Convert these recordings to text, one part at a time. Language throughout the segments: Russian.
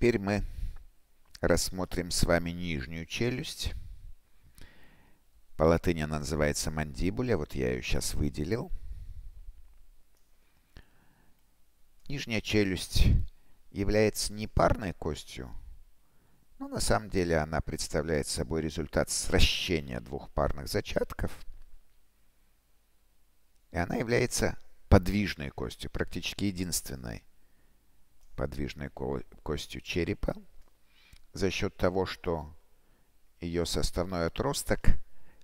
Теперь мы рассмотрим с вами нижнюю челюсть. По латыни она называется мандибуля. Вот я ее сейчас выделил. Нижняя челюсть является непарной костью, но на самом деле она представляет собой результат сращения двух парных зачатков. И она является подвижной костью, практически единственной подвижной костью черепа, за счет того, что ее составной отросток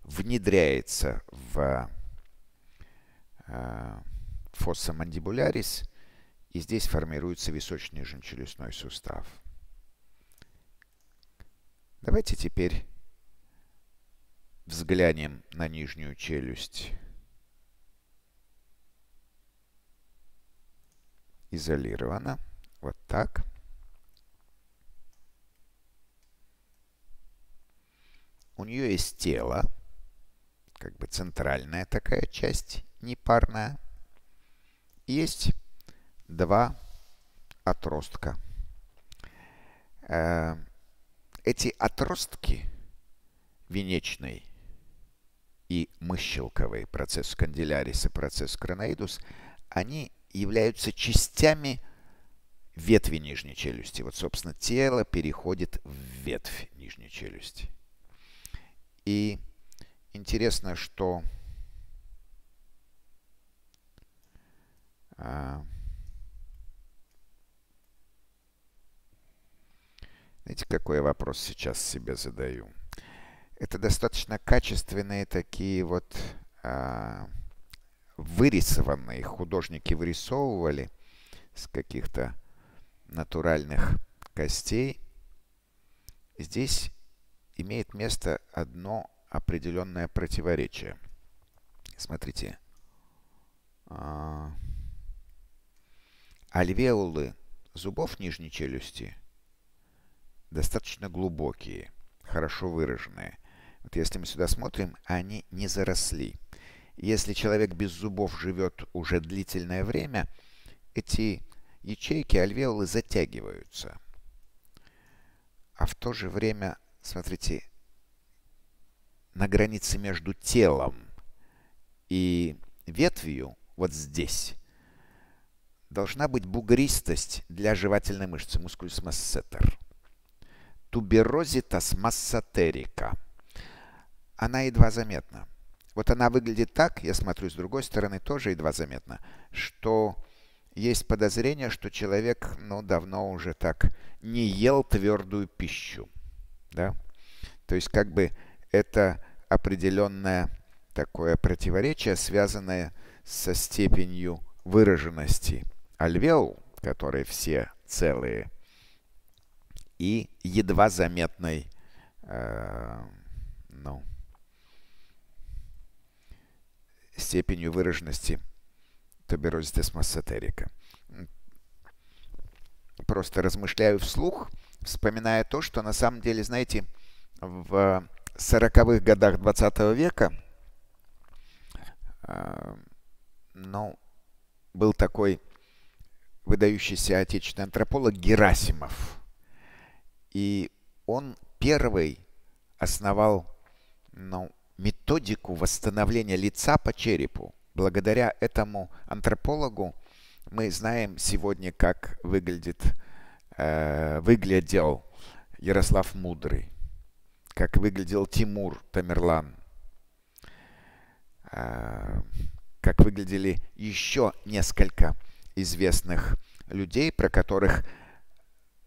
внедряется в фоссамандибулярис, и здесь формируется височно-нижнечелюстной сустав. Давайте теперь взглянем на нижнюю челюсть изолированно. Вот так. У нее есть тело, как бы центральная такая часть, непарная. Есть два отростка. Эти отростки, венечный и мыщелковый, процессус кондилярис и процессус короноидус, они являются частями ветви нижней челюсти. Вот, собственно, тело переходит в ветвь нижней челюсти. И интересно, что знаете, какой я вопрос сейчас себе задаю? Это достаточно качественные такие вот вырисованные, художники вырисовывали с каких-то натуральных костей. Здесь имеет место одно определенное противоречие. Смотрите. Альвеолы зубов нижней челюсти достаточно глубокие, хорошо выраженные. Вот если мы сюда смотрим, они не заросли. Если человек без зубов живет уже длительное время, эти ячейки, альвеолы, затягиваются. А в то же время, смотрите, на границе между телом и ветвью, вот здесь, должна быть бугристость для жевательной мышцы, мускулюс массетер. Туберозита смассотерика. Она едва заметна. Вот она выглядит так, я смотрю с другой стороны, тоже едва заметно, что есть подозрение, что человек, ну, давно уже так не ел твердую пищу. Да? То есть как бы это определенное такое противоречие, связанное со степенью выраженности альвеол, которые все целые, и едва заметной степенью выраженности туберозита смассотерика. Просто размышляю вслух, вспоминая то, что на самом деле, знаете, в 40-х годах 20 века был такой выдающийся отечественный антрополог Герасимов. И он первый основал методику восстановления лица по черепу. Благодаря этому антропологу мы знаем сегодня, как выглядел Ярослав Мудрый, как выглядел Тимур Тамерлан, как выглядели еще несколько известных людей, про которых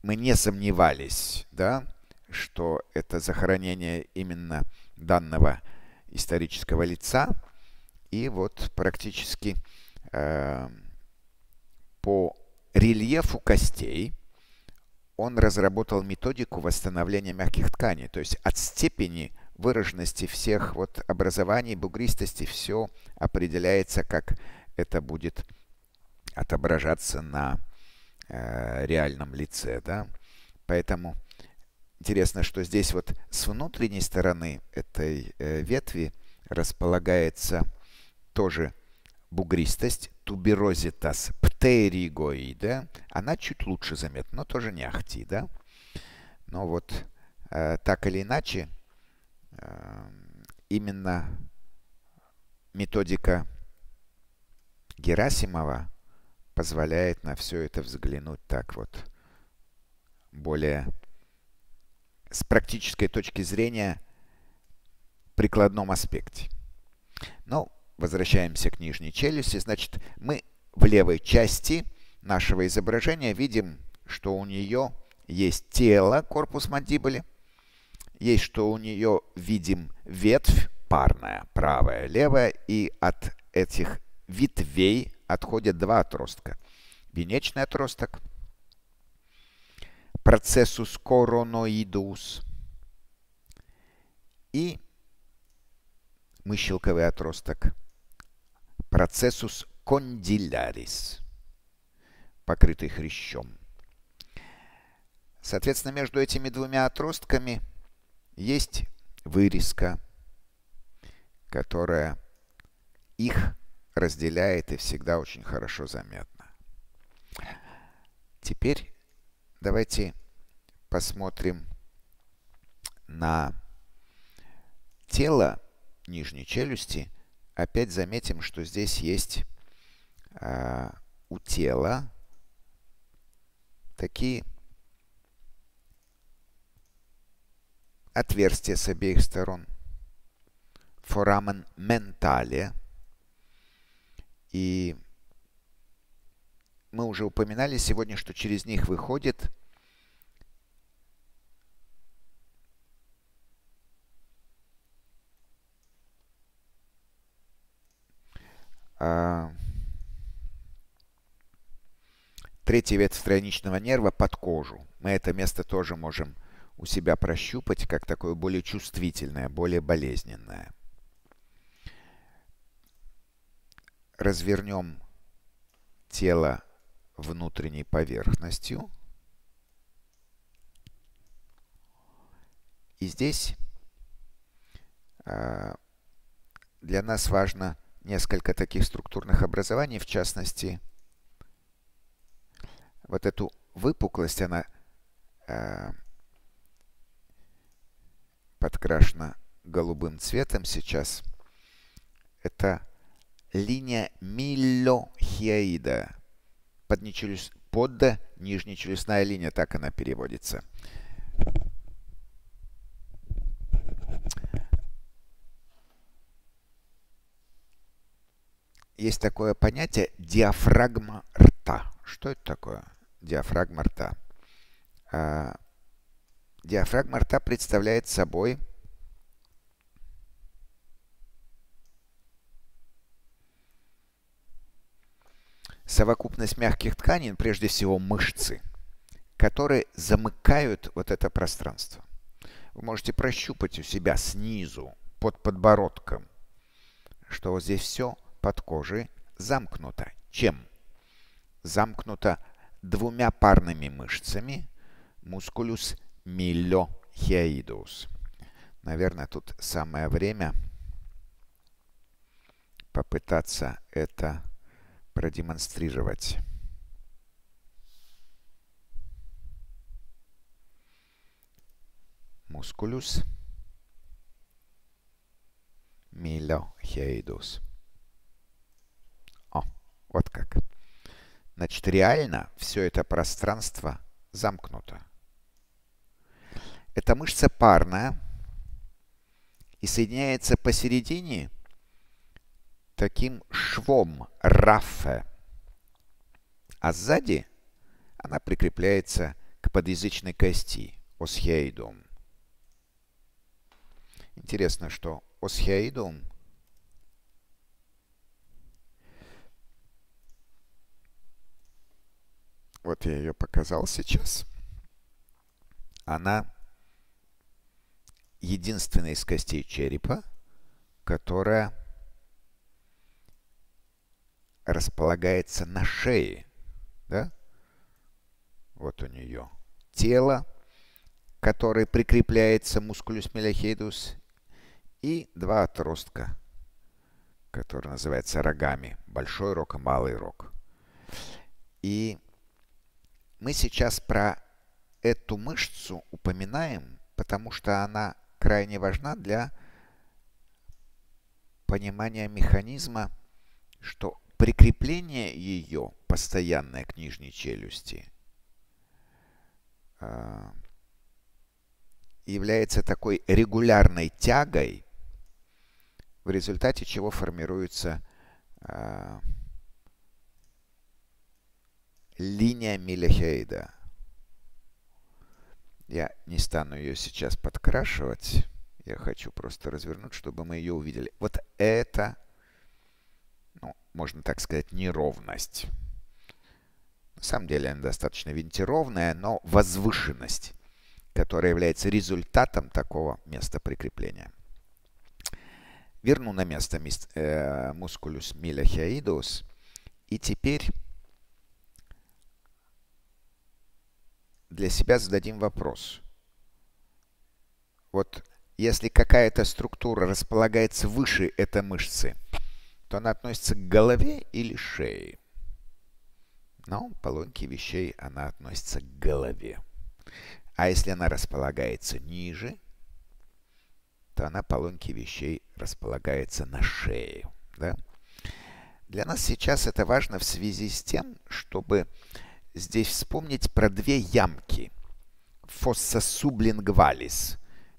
мы не сомневались, да, что это захоронение именно данного исторического лица. И вот практически по рельефу костей он разработал методику восстановления мягких тканей. То есть от степени выраженности всех вот образований, бугристости, все определяется, как это будет отображаться на реальном лице. Да? Поэтому интересно, что здесь вот с внутренней стороны этой ветви располагается тоже бугристость, туберозитас птеригоида, она чуть лучше заметна, но тоже не ахти, да? Но вот так или иначе, именно методика Герасимова позволяет на все это взглянуть так вот более с практической точки зрения в прикладном аспекте. Ну, возвращаемся к нижней челюсти. Значит, мы в левой части нашего изображения видим, что у нее есть тело, корпус мандибули, есть, что у нее видим ветвь парная, правая, левая, и от этих ветвей отходят два отростка. Венечный отросток, процессус короноидус, и мыщелковый отросток, процессус кондилярис, покрытый хрящом. Соответственно, между этими двумя отростками есть вырезка, которая их разделяет и всегда очень хорошо заметна. Теперь давайте посмотрим на тело нижней челюсти. Опять заметим, что здесь есть у тела такие отверстия с обеих сторон. Foramen mentale. И мы уже упоминали сегодня, что через них выходит третья ветвь страничного нерва под кожу. Мы это место тоже можем у себя прощупать, как такое более чувствительное, более болезненное. Развернем тело внутренней поверхностью. И здесь для нас важно несколько таких структурных образований. В частности, вот эту выпуклость, она подкрашена голубым цветом сейчас. Это линия милохиоидеа. Поднижнечелюстная линия, так она переводится. Есть такое понятие диафрагма рта. Что это такое? Диафрагма рта. Диафрагма рта представляет собой совокупность мягких тканей, прежде всего мышцы, которые замыкают вот это пространство. Вы можете прощупать у себя снизу, под подбородком, что вот здесь все под кожей замкнуто. Чем? Замкнуто двумя парными мышцами мускулюс милохиоидеус. Наверное, тут самое время попытаться это продемонстрировать. Мускулюс милохиоидеус. О, вот как. Значит, реально все это пространство замкнуто. Эта мышца парная и соединяется посередине таким швом рафе, а сзади она прикрепляется к подъязычной кости осхиаидум. Интересно, что осхиаидум вот я ее показал сейчас. Она единственная из костей черепа, которая располагается на шее, да? Вот у нее тело, которое прикрепляется мускулюс милохиоидеус, и два отростка, которые называются рогами. Большой рог и малый рог. И мы сейчас про эту мышцу упоминаем, потому что она крайне важна для понимания механизма, что прикрепление ее постоянное к нижней челюсти является такой регулярной тягой, в результате чего формируется линия милохиоидеа. Я не стану ее сейчас подкрашивать. Я хочу просто развернуть, чтобы мы ее увидели. Вот это, ну, можно так сказать, неровность. На самом деле она достаточно винтировная, но возвышенность, которая является результатом такого места прикрепления. Верну на место мускулюс милохиоидеус. И теперь для себя зададим вопрос. Вот если какая-то структура располагается выше этой мышцы, то она относится к голове или шее? Но по логике вещей она относится к голове. А если она располагается ниже, то она по логике вещей располагается на шее. Да? Для нас сейчас это важно в связи с тем, чтобы здесь вспомнить про две ямки. Фосса сублингвалис,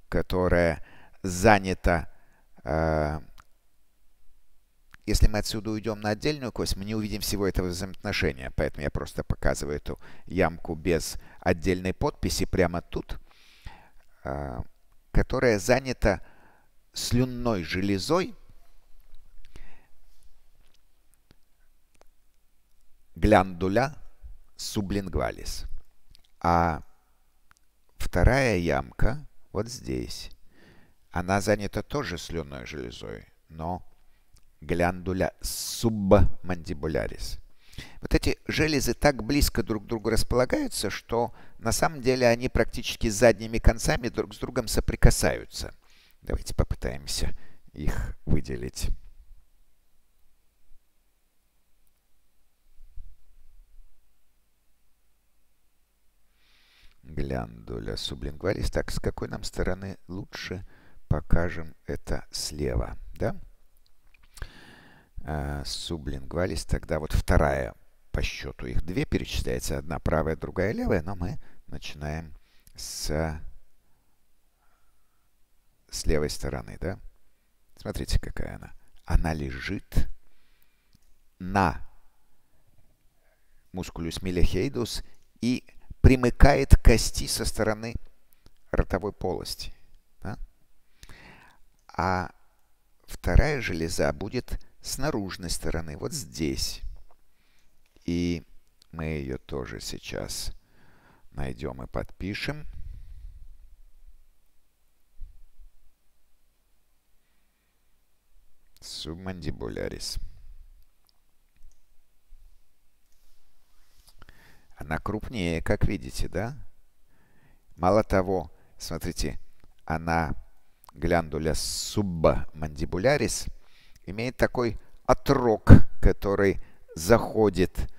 которая занята... Если мы отсюда уйдем на отдельную кость, мы не увидим всего этого взаимоотношения. Поэтому я просто показываю эту ямку без отдельной подписи прямо тут, которая занята слюнной железой, гляндуля сублингвалис. А вторая ямка вот здесь. Она занята тоже слюнной железой, но гляндуля субмандибулярис. Вот эти железы так близко друг к другу располагаются, что на самом деле они практически задними концами друг с другом соприкасаются. Давайте попытаемся их выделить. Гляндуля сублингвалис. Так, с какой нам стороны лучше покажем это слева? Да? Сублингвалис, тогда вот вторая по счету. Их две перечисляется, одна правая, другая левая, но мы начинаем с левой стороны. Да? Смотрите, какая она. Она лежит на мускулюс милохиоидеус и примыкает к кости со стороны ротовой полости. Да? А вторая железа будет с наружной стороны, вот здесь. И мы ее тоже сейчас найдем и подпишем. Субмандибулярис. Она крупнее, как видите, да? Мало того, смотрите, она, гляндуля субмандибулярис, имеет такой отрог, который заходит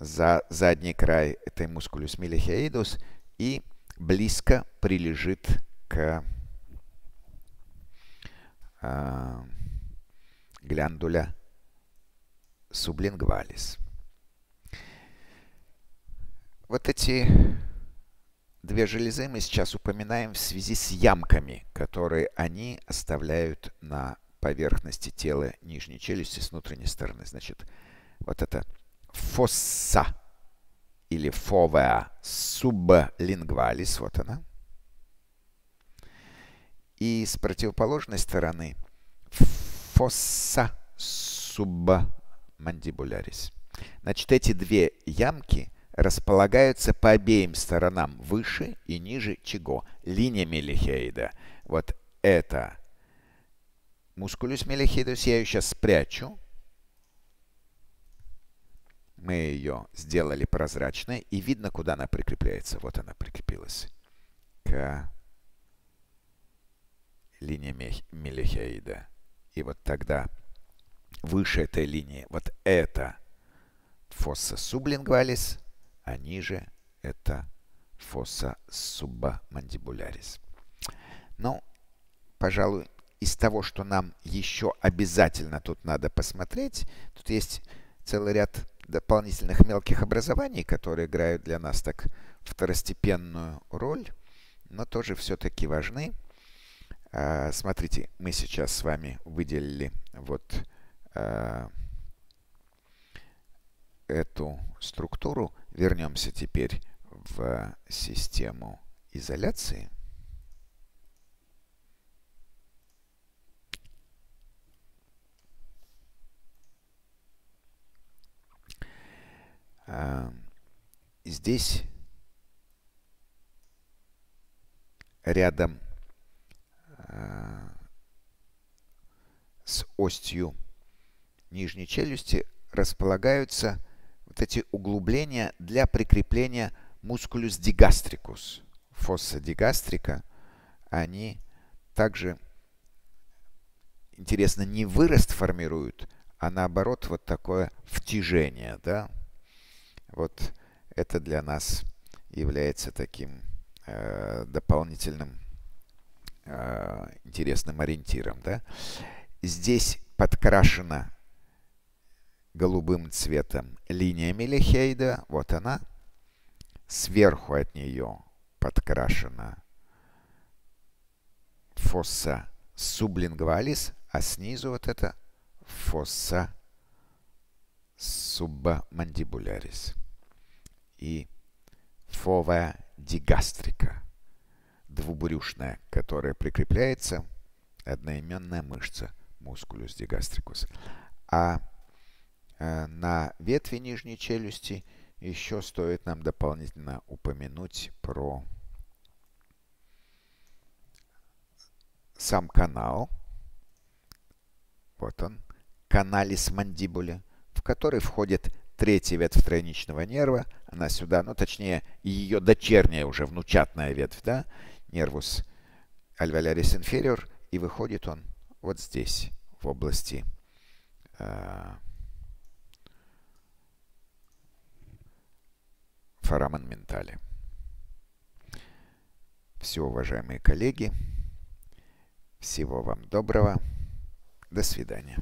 за задний край этой мускулюс милохиоидеус и близко прилежит к гляндуля сублингвалис. Вот эти две железы мы сейчас упоминаем в связи с ямками, которые они оставляют на поверхности тела нижней челюсти с внутренней стороны. Значит, вот это фосса или фовеа сублингвалис, вот она. И с противоположной стороны фосса субмандибулярис. Значит, эти две ямки располагаются по обеим сторонам выше и ниже чего? Линия милохиоидеа. Вот это мускулюс милохиоидеус, я ее сейчас спрячу. Мы ее сделали прозрачной, и видно, куда она прикрепляется. Вот она прикрепилась к линии милохиоидеа. И вот тогда выше этой линии вот это фосса сублингвалис, а ниже это фосса субмандибулярис. Ну, пожалуй, из того, что нам еще обязательно тут надо посмотреть, тут есть целый ряд дополнительных мелких образований, которые играют для нас так второстепенную роль, но тоже все-таки важны. Смотрите, мы сейчас с вами выделили вот эту структуру. Вернемся теперь в систему изоляции. Здесь рядом с остью нижней челюсти располагаются вот эти углубления для прикрепления musculus digastricus, fossa digastrica. Они также, интересно, не вырост формируют, а наоборот вот такое втяжение, да? Вот это для нас является таким дополнительным интересным ориентиром. Да? Здесь подкрашена голубым цветом линия милохиоидеа. Вот она. Сверху от нее подкрашена фосса сублингвалис, а снизу вот это фосса субмандибулярис и fossa digastrica, двубрюшная, которая прикрепляется, одноименная мышца musculus digastricus. А на ветви нижней челюсти еще стоит нам дополнительно упомянуть про сам канал. Вот он, каналис мандибуля, в который входит третья ветвь тройничного нерва. Она сюда, ну точнее, ее дочерняя уже внучатная ветвь, да, нервус альвалярис inferior, и выходит он вот здесь, в области фараман ментали. Все, уважаемые коллеги, всего вам доброго, до свидания.